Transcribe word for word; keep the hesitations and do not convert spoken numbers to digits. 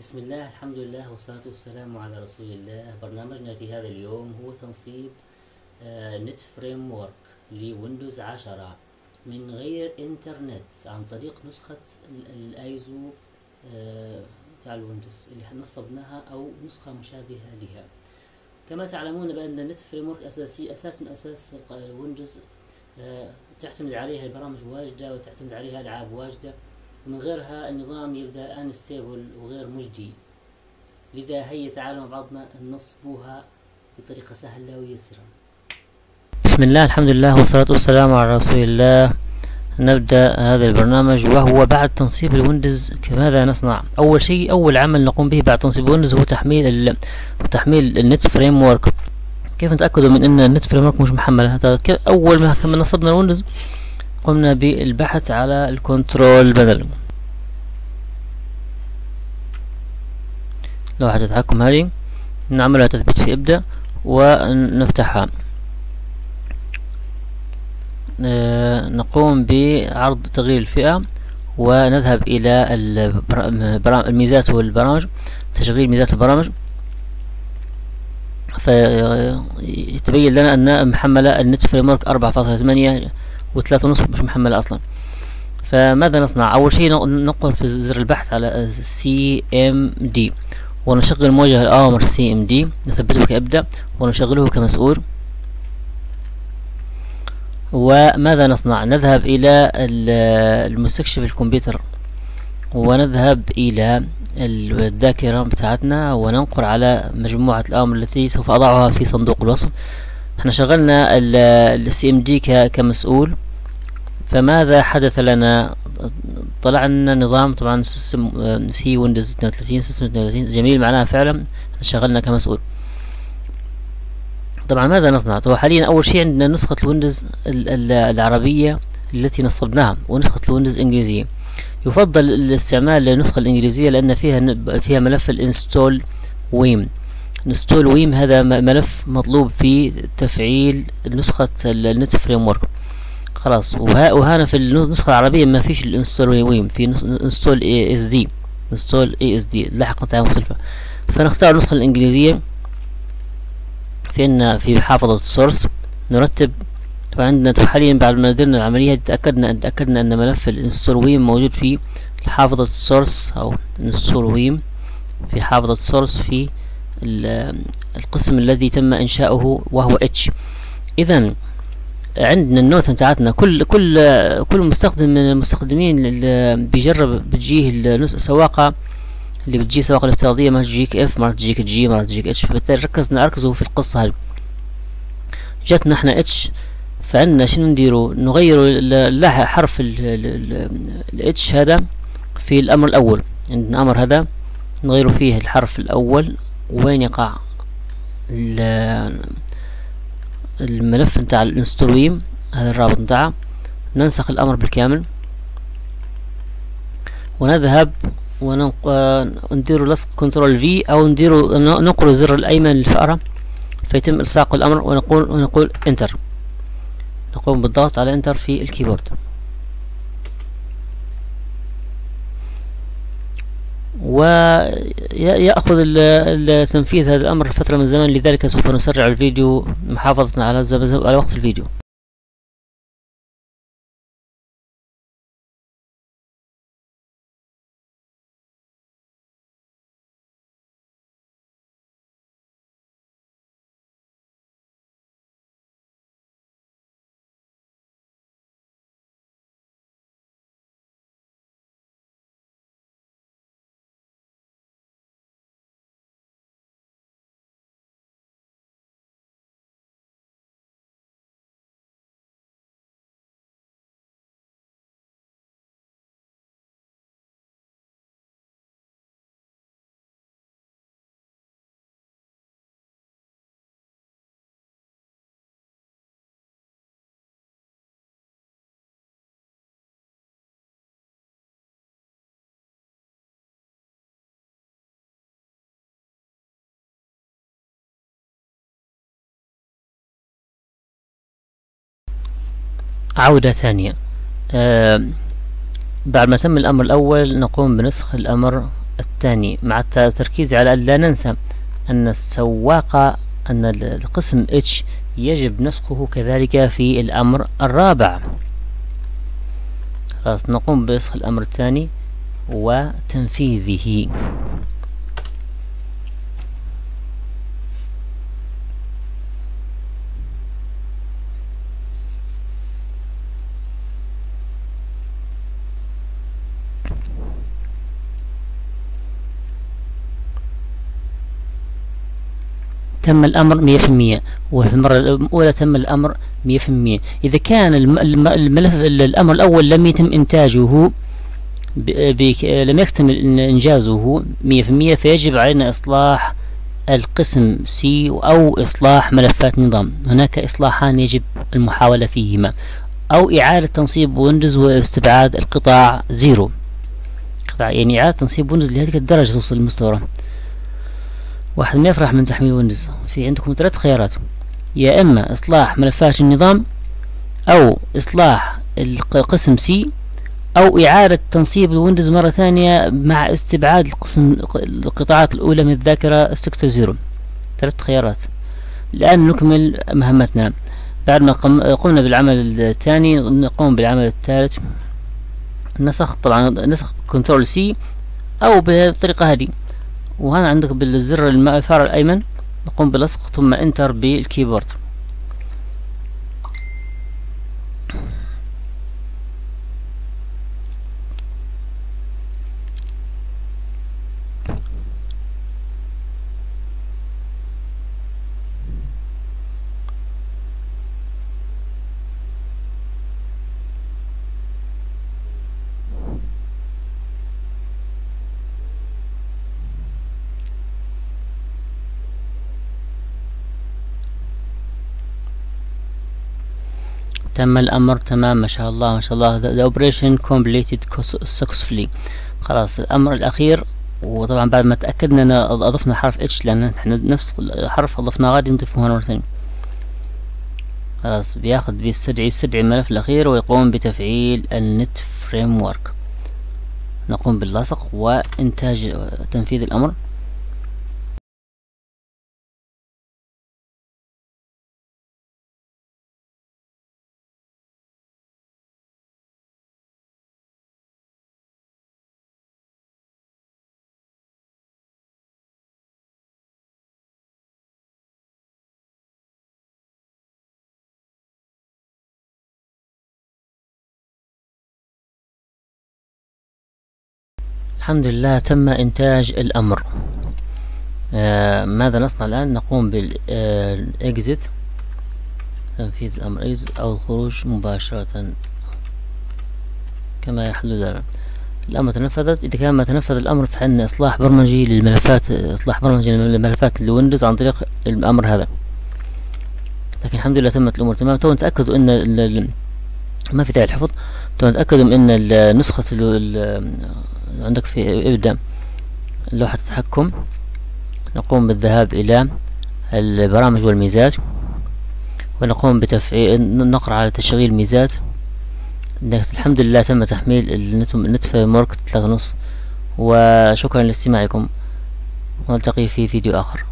بسم الله، الحمد لله والصلاة والسلام على رسول الله. برنامجنا في هذا اليوم هو تنصيب نت فريم وورك لويندوز عشرة من غير انترنت عن طريق نسخة الايزو بتاع الويندوز اللي نصبناها او نسخة مشابهة لها. كما تعلمون بأن نت فريم وورك أساسي أساس من أساس الويندوز، تعتمد عليها البرامج واجدة وتعتمد عليها ألعاب واجدة، من غيرها النظام يبدأ انستيبل وغير مجدي. لذا هيا تعالوا مع بعضنا نصبوها بطريقة سهلة ويسرة. بسم الله، الحمد لله والصلاة والسلام على رسول الله. نبدأ هذا البرنامج، وهو بعد تنصيب الويندوز ماذا نصنع؟ أول شيء، أول عمل نقوم به بعد تنصيب الويندوز هو تحميل تحميل النت فريم وورك. كيف نتأكد من أن النت فريم وورك مش محمل؟ أول ما نصبنا الويندوز قمنا بالبحث على الكنترول بانل، لوحة التحكم هذه نعملها تثبيت في ابدأ ونفتحها. آه نقوم بعرض تغيير الفئة ونذهب الى الميزات والبرامج، تشغيل ميزات البرامج، فيتبين لنا ان محملة النت فريم وورك أربعة فاصلة ثمانية وثلاثة ونص مش محملة أصلا. فماذا نصنع؟ أول شيء نقوم في زر البحث على سي إم دي ونشغل موجه الأوامر سي إم دي، نثبته كإبدأ ونشغله كمسؤول. وماذا نصنع؟ نذهب إلى المستكشف الكمبيوتر ونذهب إلى الذاكرة بتاعتنا وننقر على مجموعة الأوامر التي سوف أضعها في صندوق الوصف. احنا شغلنا ال سي إم دي كمسؤول، فماذا حدث لنا؟ طلع لنا نظام طبعا سيستم سي ويندوز اثنين وثلاثين سيستم اثنين وثلاثين، جميل، معناها فعلا احنا شغلنا كمسؤول. طبعا ماذا نصنع؟ طبعا حاليا اول شيء عندنا نسخة الويندوز العربية التي نصبناها ونسخة الويندوز الانجليزية. يفضل استعمال النسخة الانجليزية لان فيها فيها ملف install.wim. install.wim هذا ملف مطلوب في تفعيل نسخة النت فريم وورك، خلاص. وهنا في النسخة العربية ما فيش install.wim، في install asd install asd لاحقا تعالى مختلفة. فنختار النسخة الإنجليزية، في عندنا في حافظة السورس نرتب. فعندنا حاليا بعد ما درنا العملية تأكدنا تأكدنا أن ملف install.wim موجود في حافظة السورس أو install.wim في حافظة السورس في القسم الذي تم انشاؤه وهو اتش. اذا عندنا النوتة بتاعتنا، كل كل كل مستخدم من المستخدمين اللي بيجرب بتجيه السواقه اللي بتجيه السواقه الافتراضيه، مرات تجيك اف، مرات تجيك جي، مرات تجيك اتش. فبالتالي ركزنا ركزوا في القصه هذه. جاتنا احنا اتش، فعندنا شنو نديروا؟ نغيروا لها حرف الاتش هذا في الامر الاول. عندنا امر هذا نغيروا فيه الحرف الاول، وين يقع الملف نتاع الinstall.wim، هذا الرابط نتاعه. ننسخ الامر بالكامل ونذهب ونديروا لصق كنترول في، او نديروا نقر زر الايمن للفأرة فيتم الصاق الامر، ونقول ونقول انتر، نقوم بالضغط على انتر في الكيبورد. ويأخذ التنفيذ هذا الأمر فترة من الزمن، لذلك سوف نسرع الفيديو محافظة على على وقت الفيديو. عودة ثانية. آه بعد ما تم الأمر الأول نقوم بنسخ الأمر الثاني، مع التركيز على أن لا ننسى أن السواق أن القسم H يجب نسخه كذلك في الأمر الرابع. خلاص نقوم بنسخ الأمر الثاني وتنفيذه. تم الأمر مئة بالمئة، وفي المرة الأولى تم الأمر مئة بالمئة. إذا كان الملف الأمر الأول لم يتم إنتاجه لم يكتمل إنجازه مئة بالمئة، فيجب علينا إصلاح القسم سي أو إصلاح ملفات نظام. هناك إصلاحان يجب المحاولة فيهما، أو إعادة تنصيب ويندوز واستبعاد القطاع زيرو قطاع، يعني إعادة تنصيب ويندوز لهذه الدرجة توصل المستوى. واحد ما يفرح من تحميل ويندوز. في عندكم ثلاث خيارات، يا اما اصلاح ملفات النظام، او اصلاح القسم سي، او اعاده تنصيب الويندوز مره ثانيه مع استبعاد القسم القطاعات الاولى من الذاكره سيكتور زيرو. ثلاث خيارات. الان نكمل مهمتنا. بعد ما قمنا بالعمل الثاني نقوم بالعمل الثالث. نسخ طبعا نسخ كنترول سي او بالطريقه هذه، وهنا عندك بالزر الفار الأيمن نقوم بلصق ثم انتر بالكيبورد. تم الأمر تمام، ما شاء الله ما شاء الله. the operation completed successfully. خلاص الأمر الأخير. وطبعا بعد ما تأكدنا أن أضفنا حرف H، لأن احنا نفس الحرف أضفناه غادي نضيفه هنا مرة ثانية. خلاص بياخد بيستدعي يستدعي الملف الأخير ويقوم بتفعيل النت فريم ورك. نقوم باللصق وإنتاج تنفيذ الأمر. الحمد لله تم إنتاج الأمر. آه ماذا نصنع الآن؟ نقوم بالإكزيت آه تنفيذ الأمر إكزيت أو الخروج مباشرة كما يحل لنا. الأمر تنفذت. إذا كان ما تنفذ الأمر فحنا إصلاح برمجي للملفات إصلاح برمجي للملفات الويندوز عن طريق الأمر هذا. لكن الحمد لله تمت الأمور تمام. تو نتأكد أن ال ما في داعي الحفظ. تو نتأكد من أن نسخة عندك في ابدأ لوحة التحكم. نقوم بالذهاب إلى البرامج والميزات ونقوم بتفعيل نقرأ على تشغيل ميزات. الحمد لله تم تحميل النت فريم ورك ثلاثة ونص. وشكرا لاستماعكم ونلتقي في فيديو آخر.